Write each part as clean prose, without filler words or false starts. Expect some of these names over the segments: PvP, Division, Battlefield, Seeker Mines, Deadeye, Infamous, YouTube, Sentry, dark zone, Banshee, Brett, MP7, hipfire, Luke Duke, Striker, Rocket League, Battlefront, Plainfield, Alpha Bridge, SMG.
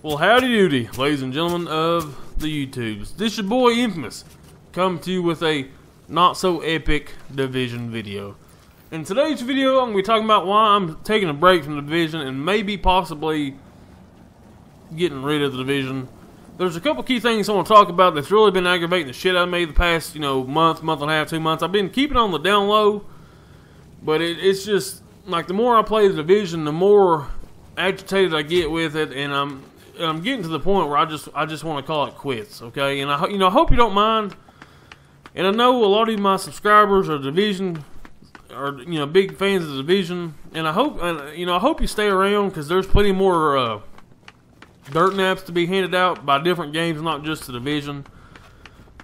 Well, howdy doody, ladies and gentlemen of the YouTubes. This your boy Infamous, come to you with a not-so-epic Division video. In today's video, I'm going to be talking about why I'm taking a break from the Division and maybe possibly getting rid of the Division. There's a couple key things I want to talk about that's really been aggravating the shit out of me the past, you know, month and a half, 2 months. I've been keeping on the down low, but it's just, like, the more I play the Division, the more agitated I get with it, and I'm getting to the point where I just want to call it quits, okay? And I hope you don't mind. And I know a lot of my subscribers are Division, are big fans of the Division, and I hope I hope you stay around because there's plenty more dirt naps to be handed out by different games, not just the Division.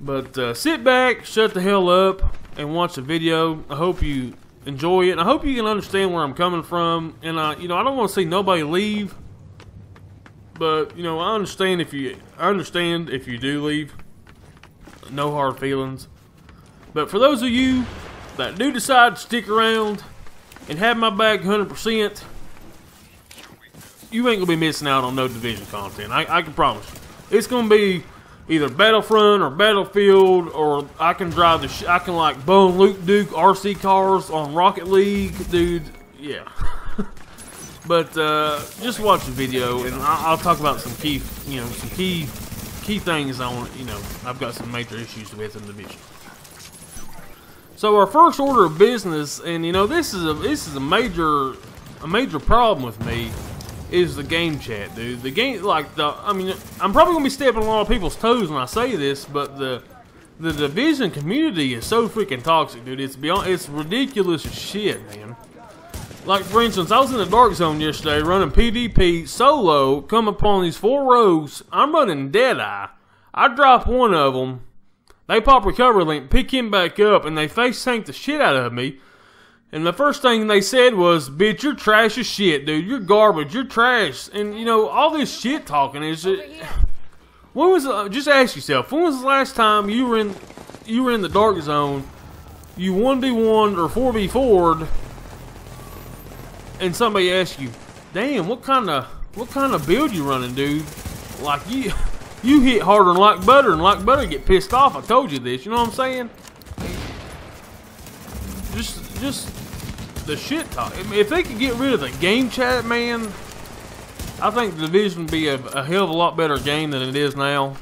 But sit back, shut the hell up, and watch the video. I hope you enjoy it. I hope you can understand where I'm coming from, and I don't want to see nobody leave. But, I understand if you do leave. No hard feelings. But for those of you that do decide to stick around and have my back 100%, you ain't gonna be missing out on no Division content. I can promise you. It's gonna be either Battlefront or Battlefield, or I can drive the like bone Luke Duke RC cars on Rocket League, dude. Yeah. But just watch the video, and I'll talk about some key, key things I want. I've got some major issues with in the Division. So our first order of business, and this is a major problem with me, is the game chat, dude. The game, I'm probably gonna be stepping on a lot of people's toes when I say this, but the Division community is so freaking toxic, dude. It's beyond, it's ridiculous as shit, man. Like, for instance, I was in the dark zone yesterday running PvP solo, come upon these four rogues. I'm running Deadeye. I drop one of them. They pop recovery link, pick him back up, and they face tank the shit out of me. And the first thing they said was, "Bitch, you're trash as shit, dude. You're garbage. You're trash." And, all this shit talking is just... When was the, just ask yourself, when was the last time you were in the dark zone, you 1v1 or 4v4'd, and somebody asks you, "Damn, what kind of build you running, dude? Like, you hit harder than like butter, and like butter get pissed off. I told you this." You know what I'm saying? Just the shit talk. I mean, if they could get rid of the game chat, man, I think the Division would be a hell of a lot better game than it is now.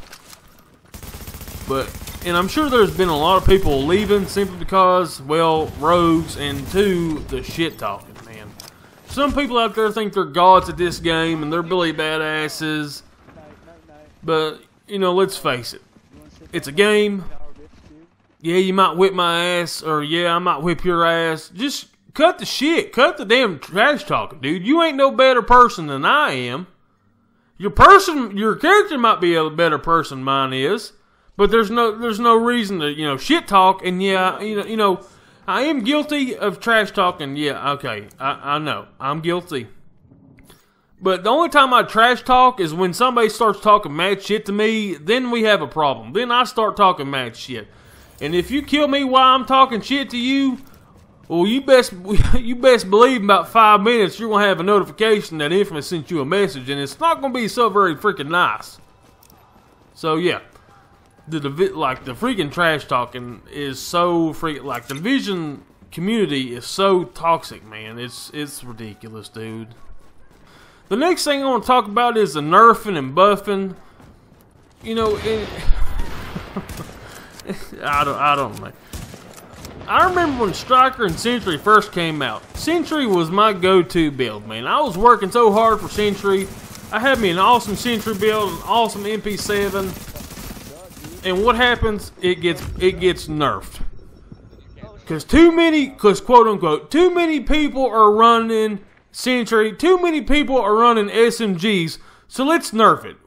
But, and I'm sure there's been a lot of people leaving simply because, well, rogues, and two, the shit talking. Some people out there think they're gods at this game and they're really badasses, but let's face it, it's a game. Yeah, you might whip my ass, or yeah, I might whip your ass. Just cut the shit, cut the damn trash talking, dude. You ain't no better person than I am. Your character might be a better person than mine is, but there's no reason to shit talk. And yeah, I am guilty of trash talking. Yeah, okay, I know. I'm guilty. But the only time I trash talk is when somebody starts talking mad shit to me, then we have a problem. Then I start talking mad shit. And if you kill me while I'm talking shit to you, well, you best believe in about 5 minutes you're going to have a notification that Infamous sent you a message, and it's not going to be so very freaking nice. So, yeah. The freaking trash talking is so freaking, like, the Division community is so toxic, man. It's ridiculous, dude. The next thing I want to talk about is the nerfing and buffing. I don't know. I remember when Striker and Sentry first came out. Sentry was my go-to build, man. I was working so hard for Sentry. I had me an awesome Sentry build, an awesome MP7. And what happens? It gets nerfed. Cause quote unquote, too many people are running Sentry, too many people are running SMGs, so let's nerf it.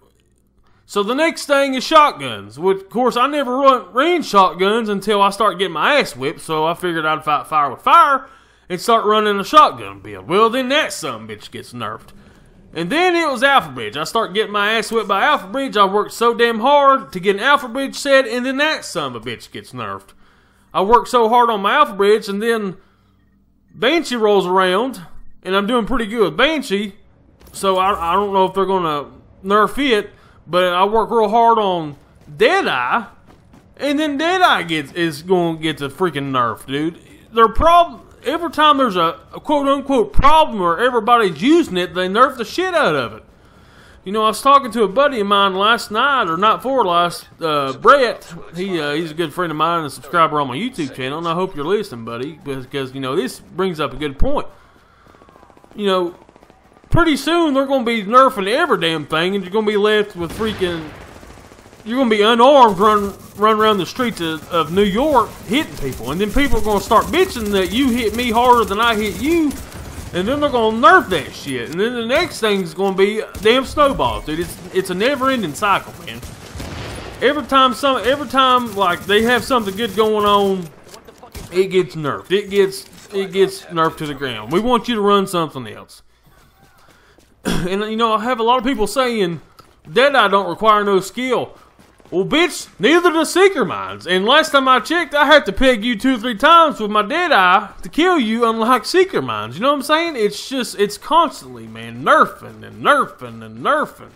So the next thing is shotguns, which of course I never ran shotguns until I started getting my ass whipped, so I figured I'd fight fire with fire and start running a shotgun build. Well, then that son of a bitch gets nerfed. And then it was Alpha Bridge. I started getting my ass whipped by Alpha Bridge. I worked so damn hard to get an Alpha Bridge set, and then that son of a bitch gets nerfed. I worked so hard on my Alpha Bridge, and then Banshee rolls around, and I'm doing pretty good with Banshee. So I don't know if they're going to nerf it, but I work real hard on Deadeye, and then Deadeye is going to get the freaking nerf, dude. Their problem, every time there's a quote-unquote problem where everybody's using it, they nerf the shit out of it. You know, I was talking to a buddy of mine last night, or night before last, Brett. He's a good friend of mine and a subscriber on my YouTube channel, and I hope you're listening, buddy, because, you know, this brings up a good point. You know, pretty soon they're going to be nerfing every damn thing, and you're going to be left with freaking... You're going to be unarmed run around the streets of New York hitting people, and then people are going to start bitching that you hit me harder than I hit you, and then they're going to nerf that shit, and then the next thing's going to be damn snowballs, dude. It's a never-ending cycle, man. Every time like they have something good going on, it gets nerfed. It gets nerfed to the ground. We want you to run something else. And you know, I have a lot of people saying Deadeye don't require no skill. Well, bitch, neither do Seeker Mines. And last time I checked, I had to peg you 2 or 3 times with my Deadeye to kill you, unlike Seeker Mines. You know what I'm saying? It's just, it's constantly, man, nerfing and nerfing and nerfing.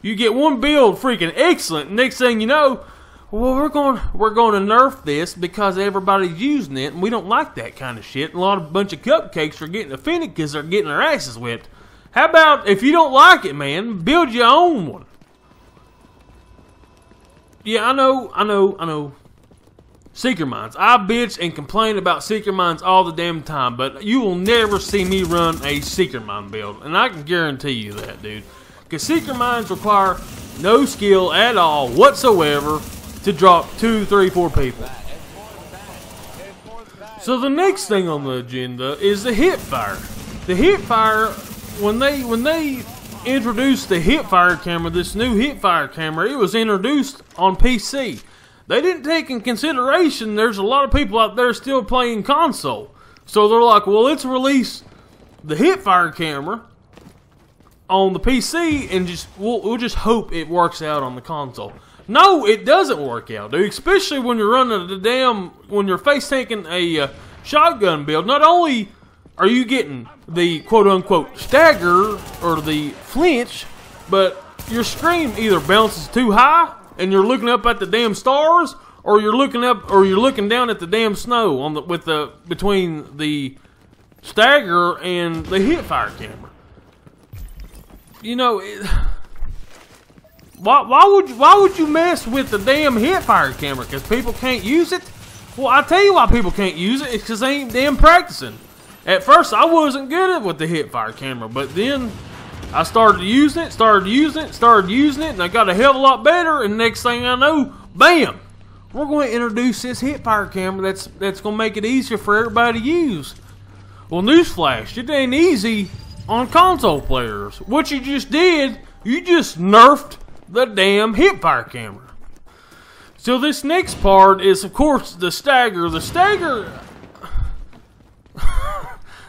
You get one build freaking excellent, next thing you know, well, we're going to nerf this because everybody's using it, and we don't like that kind of shit. And a bunch of cupcakes are getting offended because they're getting their asses whipped. How about, if you don't like it, man, build your own one. Yeah, I know. Seeker Mines. I bitch and complain about Seeker Mines all the damn time, but you will never see me run a Seeker Mine build. And I can guarantee you that, dude. Because Seeker Mines require no skill at all whatsoever to drop 2, 3, 4 people. So the next thing on the agenda is the hip fire. The hip fire... When they introduced the hipfire camera, this new hipfire camera, it was introduced on PC. They didn't take in consideration there's a lot of people out there still playing console. So they're like, well, let's release the hipfire camera on the PC and just we'll just hope it works out on the console. No, it doesn't work out, dude. Especially when you're running when you're face tanking a shotgun build. Not only are you getting the quote-unquote stagger or the flinch, but your screen either bounces too high and you're looking up at the damn stars, or you're looking up or you're looking down at the damn snow on the between the stagger and the hipfire camera. You know, why would you mess with the damn hipfire camera? Because people can't use it? Well, I tell you why people can't use it. It's because they ain't damn practicing. At first, I wasn't good at with the hipfire camera, but then I started using it, and I got a hell of a lot better, and next thing I know, bam! We're going to introduce this hipfire camera that's going to make it easier for everybody to use. Well, newsflash, it ain't easy on console players. What you just did, you just nerfed the damn hipfire camera. So this next part is, of course, the stagger. The stagger...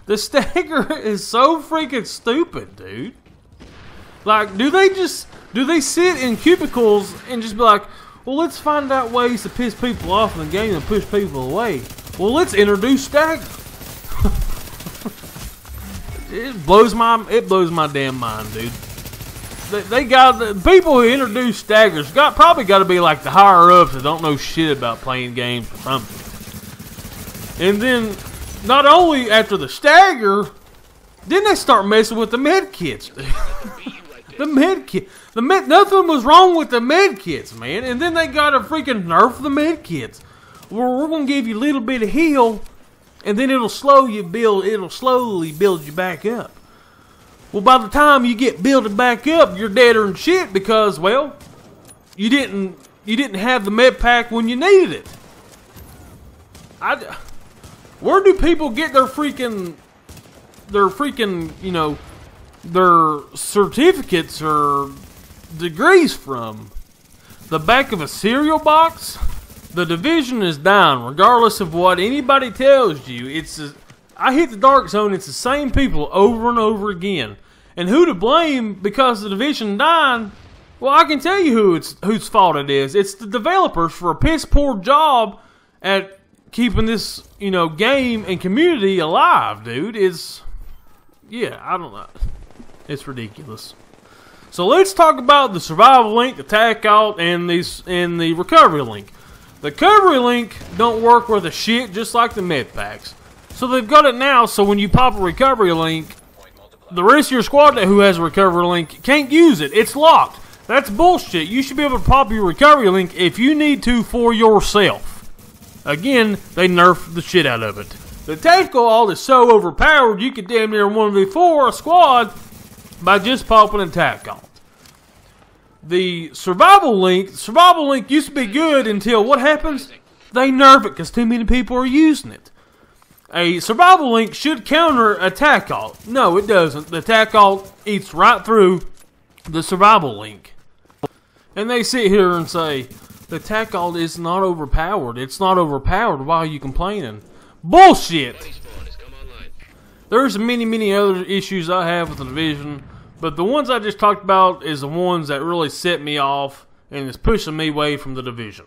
The stagger is so freaking stupid, dude. Like, do they sit in cubicles and just be like, well, let's find out ways to piss people off in the game and push people away. Well, let's introduce stagger. It blows my damn mind, dude. They got the people who introduce staggers probably got to be like the higher ups that don't know shit about playing games or something. And then, not only after the stagger, then they start messing with the med kits. Nothing was wrong with the med kits, man. And then they gotta freaking nerf the med kits. Well, we're gonna give you a little bit of heal, and then it'll slowly build you back up. Well, by the time you get building back up, you're deader than shit because, well, you didn't have the med pack when you needed it. Where do people get their freaking, you know, their certificates or degrees from? The back of a cereal box? The Division is dying, regardless of what anybody tells you. I hit the dark zone, it's the same people over and over again. And who to blame because the Division dying? Well, I can tell you whose fault it is. It's the developers for a piss poor job at keeping this, you know, game and community alive, dude. It's ridiculous. So let's talk about the survival link, attack out, and the recovery link. The recovery link don't work worth a shit, just like the med packs. So they've got it now, so when you pop a recovery link, the rest of your squad who has a recovery link can't use it. It's locked. That's bullshit. You should be able to pop your recovery link if you need to for yourself. Again, they nerfed the shit out of it. The tactical alt is so overpowered, you could damn near 1v4 a squad by just popping a tac alt. The survival link used to be good until what happens? They nerf it because too many people are using it. A survival link should counter a tac alt. No, it doesn't. The tac alt eats right through the survival link. And they sit here and say, the tac alt is not overpowered. It's not overpowered. Why are you complaining? Bullshit! There's many, many other issues I have with the Division, but the ones I just talked about is the ones that really set me off and is pushing me away from the Division.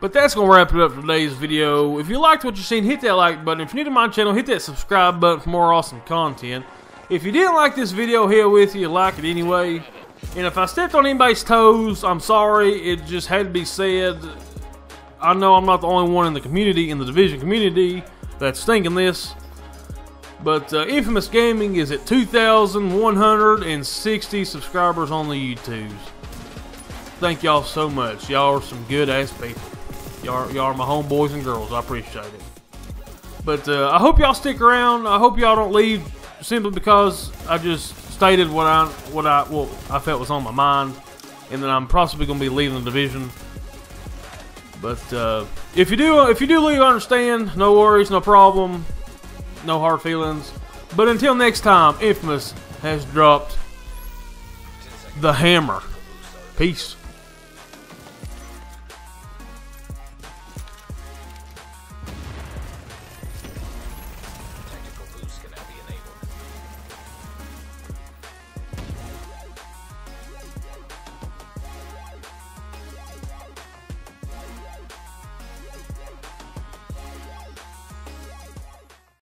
But that's going to wrap it up for today's video. If you liked what you've seen, hit that like button. If you're new to my channel, hit that subscribe button for more awesome content. If you didn't like this video here with you, like it anyway. And if I stepped on anybody's toes, I'm sorry. It just had to be said. I know I'm not the only one in the community, in the Division community, that's thinking this. But Infamous Gaming is at 2,160 subscribers on the YouTubes. Thank y'all so much. Y'all are some good ass people. Y'all are my homeboys and girls. I appreciate it. But I hope y'all stick around. I hope y'all don't leave simply because I just stated what I felt was on my mind, and that I'm possibly going to be leaving the Division. But if you do leave, I understand. No worries, no problem, no hard feelings. But until next time, Infamous has dropped the hammer. Peace.